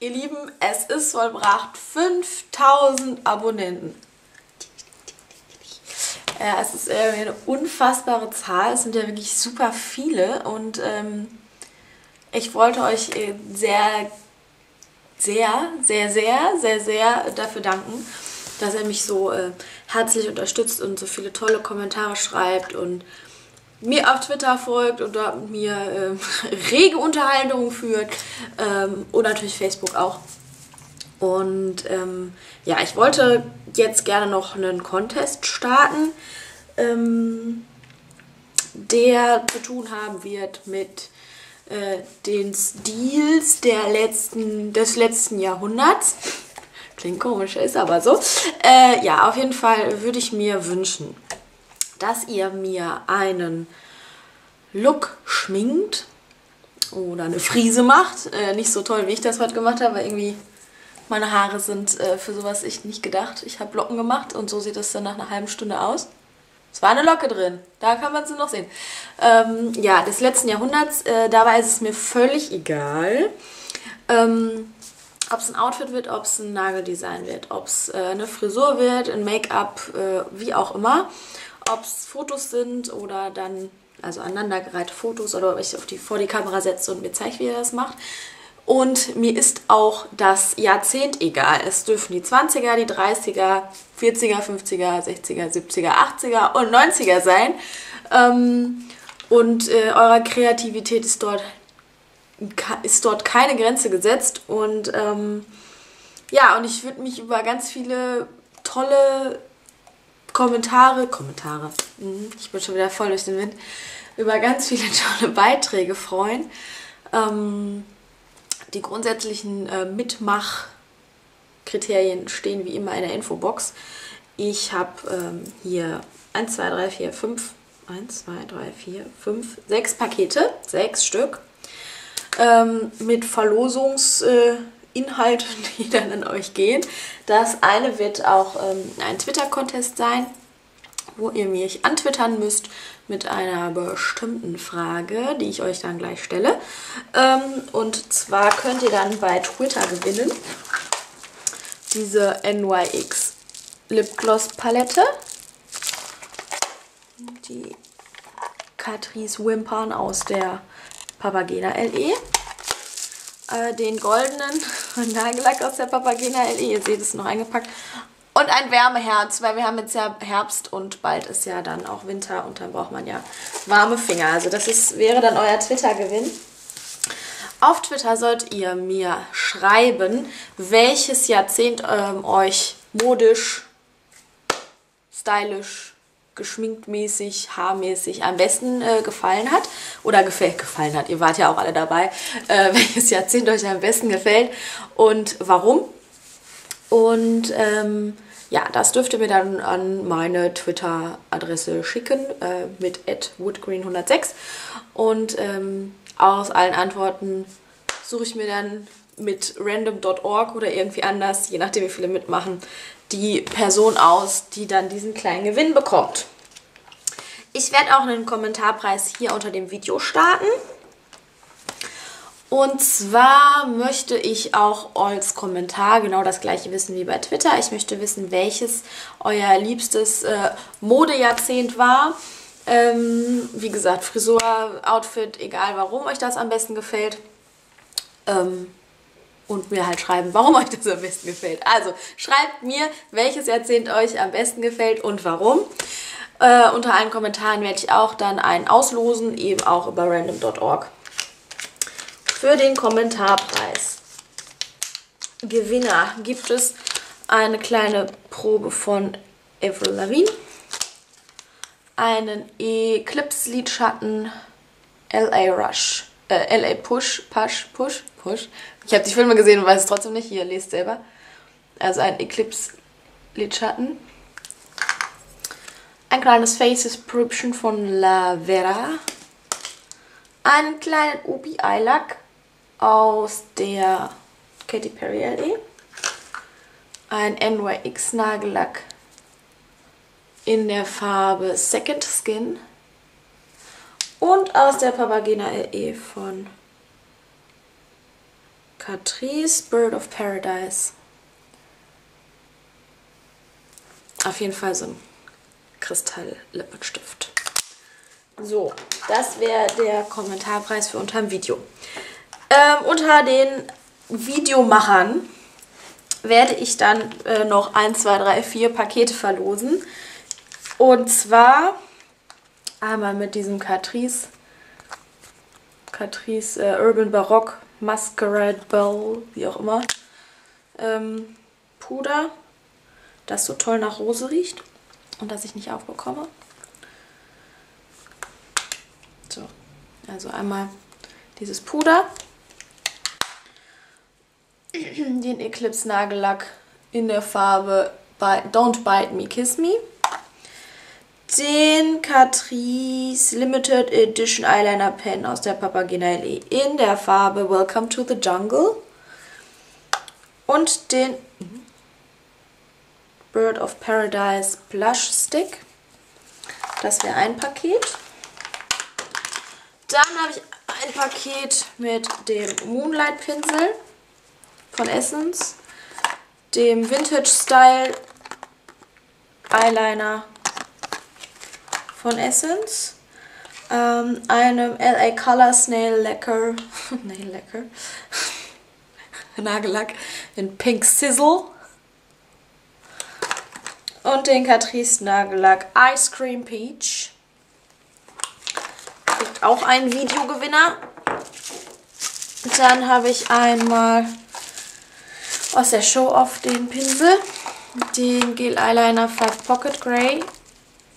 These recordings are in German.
Ihr Lieben, es ist vollbracht, 5000 Abonnenten. Es ist eine unfassbare Zahl, es sind ja wirklich super viele und ich wollte euch sehr dafür danken, dass ihr mich so herzlich unterstützt und so viele tolle Kommentare schreibt und mir auf Twitter folgt und dort mit mir rege Unterhaltung führt und natürlich Facebook auch. Und ja, ich wollte jetzt gerne noch einen Contest starten, der zu tun haben wird mit den Stils des letzten Jahrhunderts. Klingt komisch, ist aber so. Ja, auf jeden Fall würde ich mir wünschen, dass ihr mir einen Look schminkt oder eine Frise macht. Nicht so toll, wie ich das heute gemacht habe, weil irgendwie meine Haare sind für sowas echt nicht gedacht. Ich habe Locken gemacht und so sieht das dann nach einer halben Stunde aus. Es war eine Locke drin, da kann man sie noch sehen. Ja, des letzten Jahrhunderts, dabei ist es mir völlig egal, ob es ein Outfit wird, ob es ein Nageldesign wird, ob es eine Frisur wird, ein Make-up, wie auch immer. Ob es Fotos sind oder dann, also aneinandergereihte Fotos, oder ob ich vor die Kamera setze und mir zeige, wie er das macht. Und mir ist auch das Jahrzehnt egal. Es dürfen die 20er, die 30er, 40er, 50er, 60er, 70er, 80er und 90er sein. Und eurer Kreativität ist dort keine Grenze gesetzt. Und ja, und ich würde mich über ganz viele tolle Kommentare, ich bin schon wieder voll durch den Wind, über ganz viele tolle Beiträge freuen. Die grundsätzlichen Mitmachkriterien stehen wie immer in der Infobox. Ich habe hier 1, 2, 3, 4, 5 Pakete, 6 Stück, mit Verlosungsinhalten, die dann an euch gehen. Das eine wird auch ein Twitter-Contest sein, wo ihr mich antwittern müsst mit einer bestimmten Frage, die ich euch dann gleich stelle. Und zwar könnt ihr dann bei Twitter gewinnen diese NYX Lipgloss Palette, die Catrice Wimpern aus der Papagena LE, den goldenen Nagellack aus der Papagena LE, ihr seht es noch eingepackt, und ein Wärmeherz, weil wir haben jetzt ja Herbst und bald ist ja dann auch Winter und dann braucht man ja warme Finger. Also das wäre dann euer Twitter-Gewinn. Auf Twitter sollt ihr mir schreiben, welches Jahrzehnt euch modisch, stylisch, geschminktmäßig, haarmäßig am besten gefallen hat oder gefallen hat. Ihr wart ja auch alle dabei, welches Jahrzehnt euch am besten gefällt und warum. Und ja, das dürft ihr mir dann an meine Twitter-Adresse schicken mit @woodgreen106. Und aus allen Antworten suche ich mir dann mit random.org oder irgendwie anders, je nachdem wie viele mitmachen, die Person aus, die dann diesen kleinen Gewinn bekommt. Ich werde auch einen Kommentarpreis hier unter dem Video starten. Und zwar möchte ich auch als Kommentar genau das gleiche wissen wie bei Twitter. Ich möchte wissen, welches euer liebstes Modejahrzehnt war. Wie gesagt, Frisur, Outfit, egal warum euch das am besten gefällt. Und mir halt schreiben, warum euch das am besten gefällt. Also schreibt mir, welches Jahrzehnt euch am besten gefällt und warum. Unter allen Kommentaren werde ich auch dann einen auslosen, eben auch über random.org. Für den Kommentarpreis Gewinner gibt es eine kleine Probe von Avril Lavigne, einen Eclipse Lidschatten LA Rush, LA Push. Ich habe die Filme gesehen und weiß es trotzdem nicht. Hier, lest selber. Also ein Eclipse Lidschatten. Ein kleines Faces Prüppchen von La Vera. Einen kleinen Ubi Eyelack aus der Katy Perry LE, ein NYX Nagellack in der Farbe Second Skin und aus der Papagena LE von Catrice Bird of Paradise. Auf jeden Fall so ein Kristall-Lippenstift. So, das wäre der Kommentarpreis für unter dem Video. Unter den Videomachern werde ich dann noch 1, 2, 3, 4 Pakete verlosen. Und zwar einmal mit diesem Catrice Urban Barock Masquerade Bell, wie auch immer, Puder, das so toll nach Rose riecht und das ich nicht aufbekomme. So, also einmal dieses Puder, den Eclipse Nagellack in der Farbe Don't Bite Me, Kiss Me, den Catrice Limited Edition Eyeliner Pen aus der Papagena LA in der Farbe Welcome to the Jungle und den Bird of Paradise Blush Stick. Das wäre ein Paket. Dann habe ich ein Paket mit dem Moonlight Pinsel von Essence, dem Vintage Style Eyeliner von Essence, einem LA Colors Nail Lacquer Nagellack in Pink Sizzle und den Catrice Nagellack Ice Cream Peach. Gibt auch einen Videogewinner. Dann habe ich einmal aus der Show-off den Pinsel, den Gel Eyeliner 5 Pocket Grey,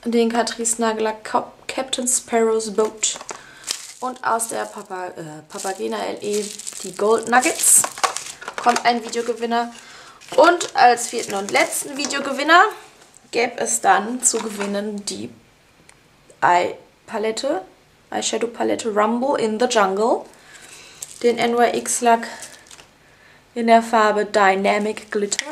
den Catrice Nagellack Captain Sparrow's Boat und aus der Papagena LE die Gold Nuggets. Kommt ein Videogewinner. Und als vierten und letzten Videogewinner gäbe es dann zu gewinnen die Eyeshadow-Palette Rumble in the Jungle, den NYX Lack in der Farbe Dynamic Glitter,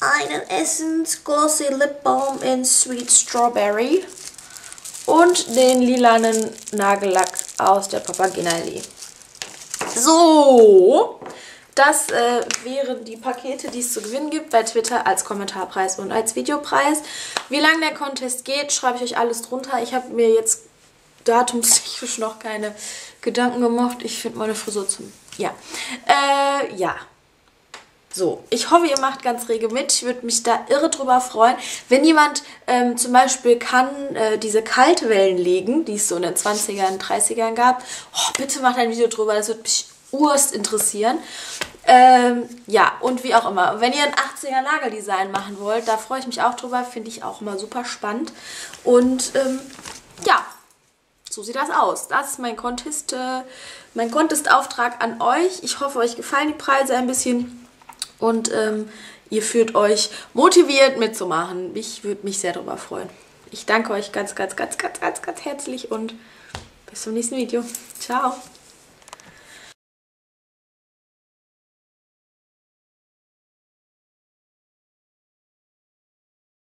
einen Essence Glossy Lip Balm in Sweet Strawberry und den lilanen Nagellack aus der Papagena LA. So, das wären die Pakete, die es zu gewinnen gibt bei Twitter als Kommentarpreis und als Videopreis. Wie lange der Contest geht, schreibe ich euch alles drunter. Ich habe mir jetzt datumstechnisch noch keine Gedanken gemacht. Ich finde meine Frisur zum... Ja. So, ich hoffe, ihr macht ganz rege mit. Ich würde mich da irre drüber freuen. Wenn jemand zum Beispiel kann diese Kaltwellen legen, die es so in den 20ern, 30ern gab, oh, bitte macht ein Video drüber, das würde mich urst interessieren. Ja, und wie auch immer. Wenn ihr ein 80er Nageldesign machen wollt, da freue ich mich auch drüber, finde ich auch immer super spannend. Und ja, so sieht das aus. Das ist mein Contest-Auftrag an euch. Ich hoffe, euch gefallen die Preise ein bisschen. Und ihr fühlt euch motiviert mitzumachen. Ich würde mich sehr darüber freuen. Ich danke euch ganz herzlich und bis zum nächsten Video. Ciao.